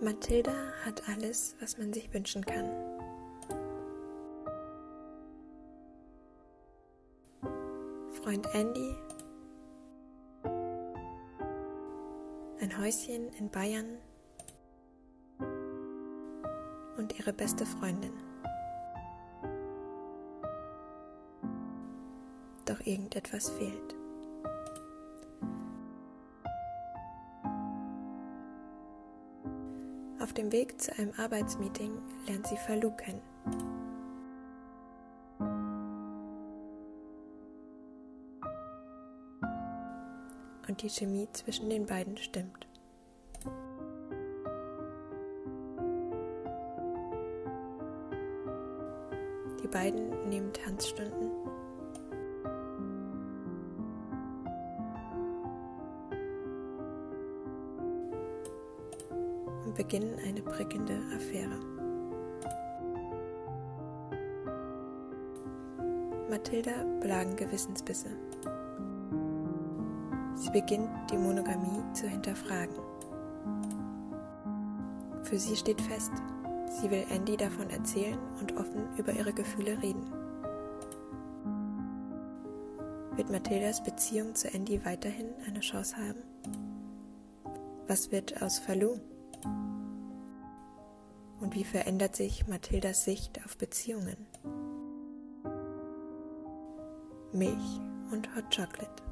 Mathilda hat alles, was man sich wünschen kann. Freund Andy, ein Häuschen in Bayern und ihre beste Freundin. Doch irgendetwas fehlt. Auf dem Weg zu einem Arbeitsmeeting lernt sie Falou kennen. Und die Chemie zwischen den beiden stimmt. Die beiden nehmen Tanzstunden. Beginnen eine prickelnde Affäre. Mathilda belagen Gewissensbisse. Sie beginnt, die Monogamie zu hinterfragen. Für sie steht fest, sie will Andy davon erzählen und offen über ihre Gefühle reden. Wird Mathildas Beziehung zu Andy weiterhin eine Chance haben? Was wird aus Falou? Und wie verändert sich Mathildas Sicht auf Beziehungen? Milch und Hot Chocolate.